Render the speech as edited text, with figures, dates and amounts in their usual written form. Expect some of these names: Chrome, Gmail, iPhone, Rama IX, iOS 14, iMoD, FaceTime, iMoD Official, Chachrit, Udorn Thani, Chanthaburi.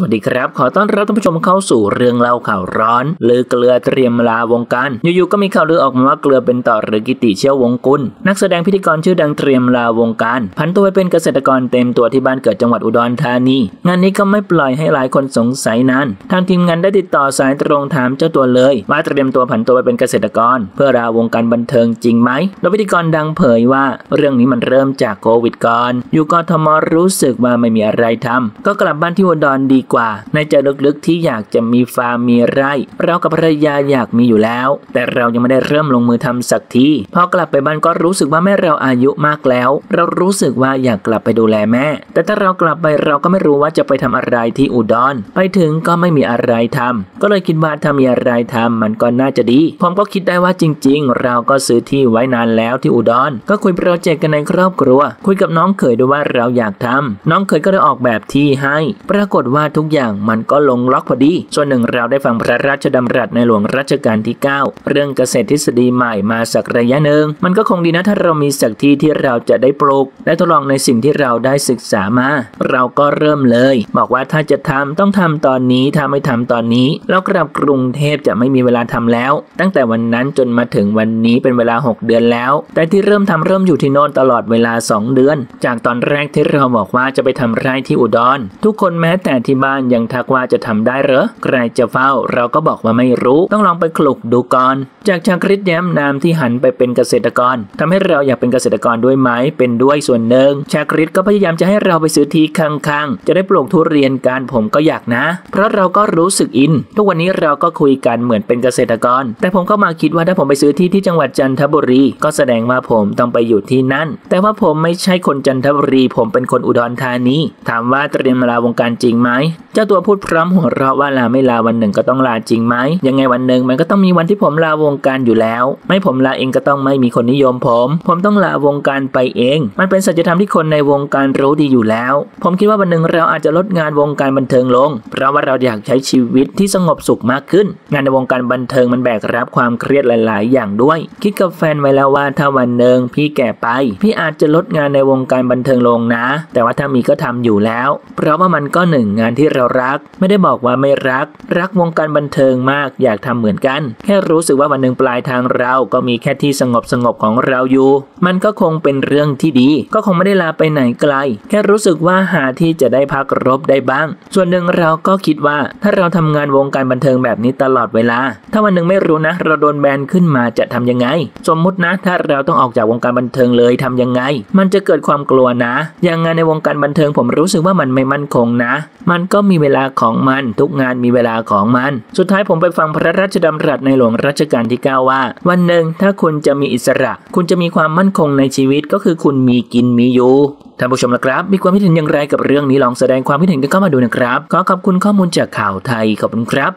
สวัสดีครับขอต้อนรับท่านผู้ชมเข้าสู่เรื่องเล่าข่าวร้อนลือเกลือเตรียมลาวงการอยู่ๆก็มีข่าวลือออกมาว่าเกลือเป็นต่อหรือกิติเชี่ยววงกุลนักแสดงพิธีกรชื่อดังเตรียมลาวงการผันตัวไปเป็นเกษตรกรเต็มตัวที่บ้านเกิดจังหวัดอุดรธานีงานนี้ก็ไม่ปล่อยให้หลายคนสงสัยนานทางทีมงานได้ติดต่อสายตรงถามเจ้าตัวเลยว่าเตรียมตัวผันตัวไปเป็นเกษตรกรเพื่อลาวงการบันเทิงจริงไหมโดยพิธีกรดังเผยว่าเรื่องนี้มันเริ่มจากโควิดก่อนอยู่กทมรู้สึกว่าไม่มีอะไรทำก็กลับบ้านที่อุดรดีกว่าในใจลึกๆที่อยากจะมีฟาร์มมีไร่เรากับภรรยาอยากมีอยู่แล้วแต่เรายังไม่ได้เริ่มลงมือทำสักทีพอกลับไปบ้านก็รู้สึกว่าแม่เราอายุมากแล้วเรารู้สึกว่าอยากกลับไปดูแลแม่แต่ถ้าเรากลับไปเราก็ไม่รู้ว่าจะไปทำอะไรที่อุดรไปถึงก็ไม่มีอะไรทำก็เลยคิดว่าถ้ามีอะไรทำมันก็น่าจะดีผมก็คิดได้ว่าจริงๆเราก็ซื้อที่ไว้นานแล้วที่อุดรก็คุยโปรเจกต์กันในครอบครัวคุยกับน้องเขยด้วยว่าเราอยากทำน้องเขยก็ได้ออกแบบที่ให้ปรากฏว่าทุกอย่างมันก็ลงล็อกพอดีส่วนหนึ่งเราได้ฟังพระราชดำรัสในหลวงรัชกาลที่9เรื่องเกษตรทฤษฎีใหม่มาสักระยะหนึ่งมันก็คงดีนะถ้าเรามีสักที่ที่เราจะได้ปลูกได้ทดลองในสิ่งที่เราได้ศึกษามาเราก็เริ่มเลยบอกว่าถ้าจะทำต้องทำตอนนี้ถ้าไม่ทำตอนนี้แล้วกลับกรุงเทพจะไม่มีเวลาทำแล้วตั้งแต่วันนั้นจนมาถึงวันนี้เป็นเวลา6เดือนแล้วแต่ที่เริ่มทำเริ่มอยู่ที่โน่นตลอดเวลา2เดือนจากตอนแรกที่เราบอกว่าจะไปทำไร่ที่อุดรทุกคนแม้แต่ที่บ้านยังทักว่าจะทำได้เหรอใครจะเฝ้าเราก็บอกว่าไม่รู้ต้องลองไปคลุกดูก่อนจากชาคริตแย้มนามที่หันไปเป็นเกษตรกรทำให้เราอยากเป็นเกษตรกรด้วยไหมเป็นด้วยส่วนหนึ่งชาคริตก็พยายามจะให้เราไปซื้อที่ข้างๆจะได้ปลูกทุเรียนการผมก็อยากนะเพราะเราก็รู้สึกอินทุกวันนี้เราก็คุยกันเหมือนเป็นเกษตรกรแต่ผมก็มาคิดว่าถ้าผมไปซื้อที่ที่จังหวัดจันทบุรีก็แสดงว่าผมต้องไปอยู่ที่นั่นแต่ว่าผมไม่ใช่คนจันทบุรีผมเป็นคนอุดรธานีถามว่าเตรียมลาวงการจริงไหมเจ้าตัวพูดพร้อมหัวเราะว่าลาไม่ลาวันหนึ่งก็ต้องลาจริงไหมยังไงวันหนึ่งมันก็ต้องมีวันที่ผมลาวงการอยู่แล้วไม่ผมลาเองก็ต้องไม่มีคนนิยมผมต้องลาวงการไปเองมันเป็นสัจธรรมที่คนในวงการรู้ดีอยู่แล้วผมคิดว่าวันหนึ่งเราอาจจะลดงานวงการบันเทิงลงเพราะว่าเราอยากใช้ชีวิตที่สงบสุขมากขึ้นงานในวงการบันเทิงมันแบกรับความเครียดหลายๆอย่างด้วยคิดกับแฟนไว้แล้วว่าถ้าวันหนึ่งพี่แก่ไปพี่อาจจะลดงานในวงการบันเทิงลงนะแต่ว่าถ้ามีก็ทำอยู่แล้วเพราะว่ามันก็หนึ่งงานที่เรารักไม่ได้บอกว่าไม่รักวงการบันเทิงมากอยากทำเหมือนกันแค่รู้สึกว่าวันหนึ่งปลายทางเราก็มีแค่ที่สงบของเราอยู่มันก็คงเป็นเรื่องที่ดีก็คงไม่ได้ลาไปไหนไกลแค่รู้สึกว่าหาที่จะได้พักรบได้บ้างส่วนหนึ่งเราก็คิดว่าถ้าเราทำงานวงการบันเทิงแบบนี้ตลอดเวลาถ้าวันหนึ่งไม่รู้นะเราโดนแบนขึ้นมาจะทำยังไงสมมุตินะถ้าเราต้องออกจากวงการบันเทิงเลยทำยังไงมันจะเกิดความกลัวนะอย่างงานในวงการบันเทิงผมรู้สึกว่ามันไม่มั่นคงนะมันก็มีเวลาของมันทุกงานมีเวลาของมันสุดท้ายผมไปฟังพระราชดำรัสในหลวงรัชกาลที่9ว่าวันหนึ่งถ้าคุณจะมีอิสระคุณจะมีความมั่นคงในชีวิตก็คือคุณมีกินมีอยู่ท่านผู้ชมนะครับมีความคิดเห็นอย่างไรกับเรื่องนี้ลองแสดงความคิดเห็นกันเข้ามาดูนะครับขอขอบคุณข้อมูลจากข่าวไทยขอบคุณครับ